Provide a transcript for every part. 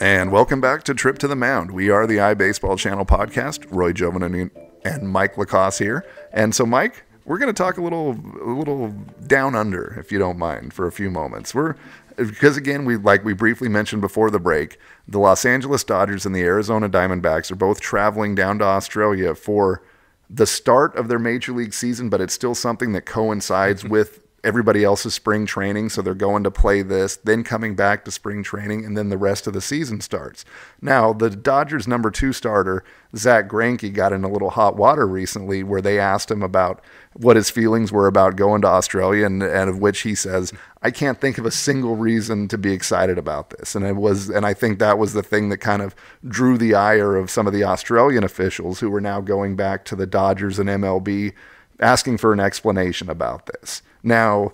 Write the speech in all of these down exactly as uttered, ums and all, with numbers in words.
and welcome back to Trip to the Mound. We are the iBaseball Channel podcast. Roy Giovannoni and Mike LaCoss here. And so, Mike, we're going to talk a little, a little down under, if you don't mind, for a few moments. We're because again, we like we briefly mentioned before the break, the Los Angeles Dodgers and the Arizona Diamondbacks are both traveling down to Australia for the start of their Major League season, but it's still something that coincides with everybody else's spring training. So they're going to play this, then coming back to spring training, and then the rest of the season starts. Now, the Dodgers' number two starter, Zack Greinke, got in a little hot water recently where they asked him about what his feelings were about going to Australia, and, and of which he says, I can't think of a single reason to be excited about this. And it was, and I think that was the thing that kind of drew the ire of some of the Australian officials who were now going back to the Dodgers and M L B asking for an explanation about this. Now,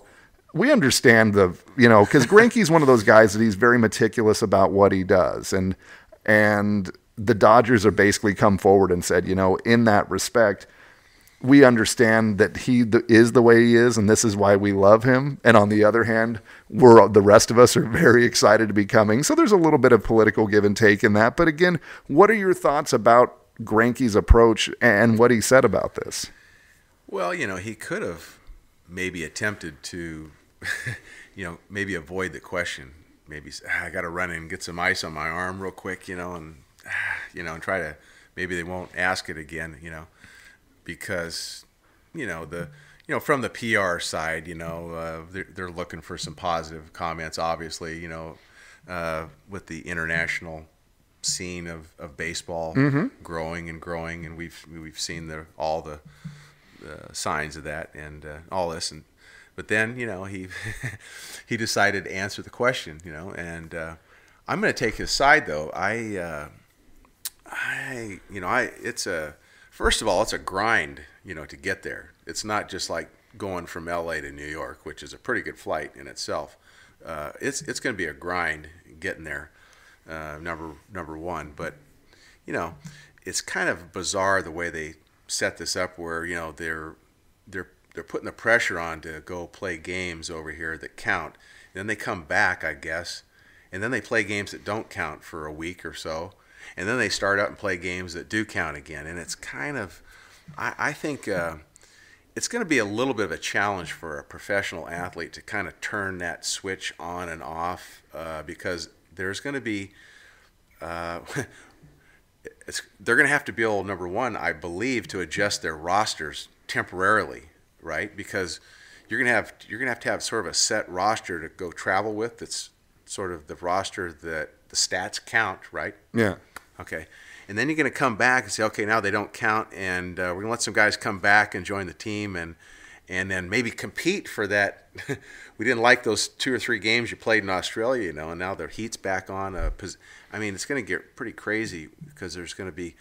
we understand the, you know, because Greinke's one of those guys that he's very meticulous about what he does. And, and the Dodgers are basically come forward and said, you know, in that respect, we understand that he th is the way he is, and this is why we love him. And on the other hand, we're, the rest of us are very excited to be coming. So there's a little bit of political give and take in that. But again, what are your thoughts about Greinke's approach and what he said about this? Well, you know, he could have maybe attempted to, you know, maybe avoid the question. Maybe ah, I got to run in and get some ice on my arm real quick, you know, and, ah, you know, and try to, maybe they won't ask it again, you know, because, you know, the, you know, from the P R side, you know, uh, they're, they're looking for some positive comments, obviously, you know, uh, with the international scene of, of baseball mm-hmm. growing and growing. And we've, we've seen the, all the, Uh, signs of that and uh, all this, and but then you know he he decided to answer the question, you know, and uh, I'm going to take his side though. I uh, I you know I it's a first of all it's a grind, you know, to get there. It's not just like going from L A to New York, which is a pretty good flight in itself. Uh, it's it's going to be a grind getting there. Uh, number number one, but you know it's kind of bizarre the way they set this up where, you know, they're they're they're putting the pressure on to go play games over here that count, and then they come back, I guess, and then they play games that don't count for a week or so, and then they start out and play games that do count again. And it's kind of, I, I think uh, it's going to be a little bit of a challenge for a professional athlete to kind of turn that switch on and off, uh, because there's going to be uh, It's, they're going to have to be able, number one, I believe, to adjust their rosters temporarily, right? Because you're going to have you're going to have to have sort of a set roster to go travel with. That's sort of the roster that the stats count, right? Yeah. Okay. And then you're going to come back and say, okay, now they don't count, and uh, we're going to let some guys come back and join the team, and and then maybe compete for that. We didn't like those two or three games you played in Australia, you know, and now their heat's back on. A I mean, it's going to get pretty crazy because there's going to be,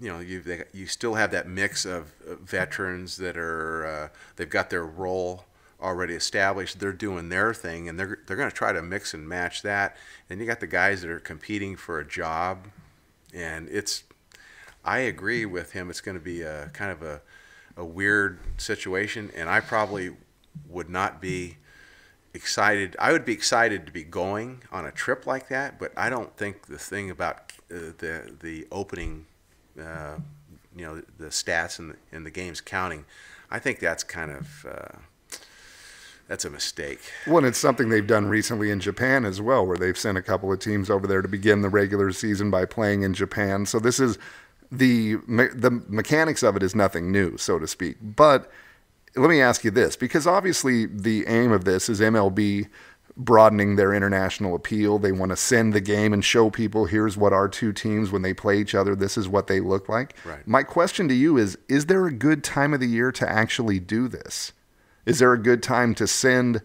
you know, you they, you still have that mix of veterans that are uh, they've got their role already established. They're doing their thing, and they're they're going to try to mix and match that. And you got the guys that are competing for a job, and it's. I agree with him. It's going to be a kind of a. a weird situation, and I probably would not be excited. I would be excited to be going on a trip like that, but I don't think the thing about uh, the the opening, uh, you know, the, the stats and the, and the games counting, I think that's kind of uh, that's a mistake. Well, and it's something they've done recently in Japan as well, where they've sent a couple of teams over there to begin the regular season by playing in Japan. So this is. The me the mechanics of it is nothing new, so to speak. But let me ask you this, because obviously the aim of this is M L B broadening their international appeal. They want to send the game and show people, here's what our two teams, when they play each other, this is what they look like. Right. My question to you is, is there a good time of the year to actually do this? Is there a good time to send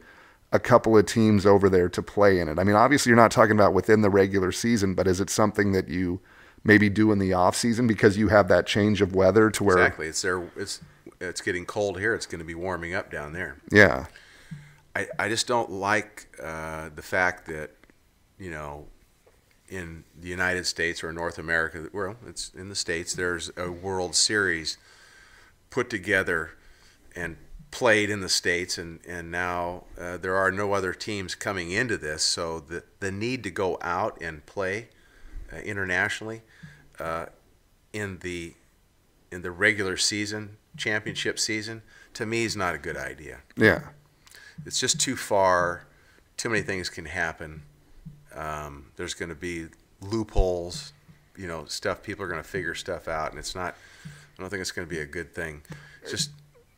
a couple of teams over there to play in it? I mean, obviously you're not talking about within the regular season, but is it something that you maybe do in the off season because you have that change of weather to where exactly it's there. It's it's getting cold here. It's going to be warming up down there. Yeah, I I just don't like uh, the fact that, you know, in the United States or North America, well, it's in the States. There's a World Series put together and played in the States, and and now uh, there are no other teams coming into this, so the the need to go out and play uh, internationally uh, in the in the regular season, championship season, to me is not a good idea. Yeah, it's just too far. Too many things can happen. Um, there's going to be loopholes, you know, stuff. People are going to figure stuff out, and it's not. I don't think it's going to be a good thing. It's just,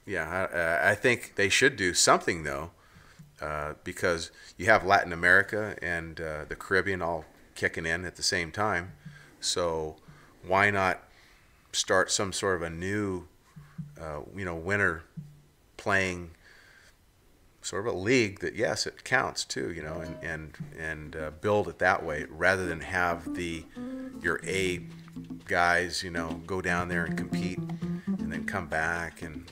yeah, I, I think they should do something though, uh, because you have Latin America and uh, the Caribbean all kicking in at the same time. So why not start some sort of a new, uh, you know, winter playing sort of a league that, yes, it counts too, you know, and and and uh, build it that way rather than have the your A guys, you know, go down there and compete and then come back and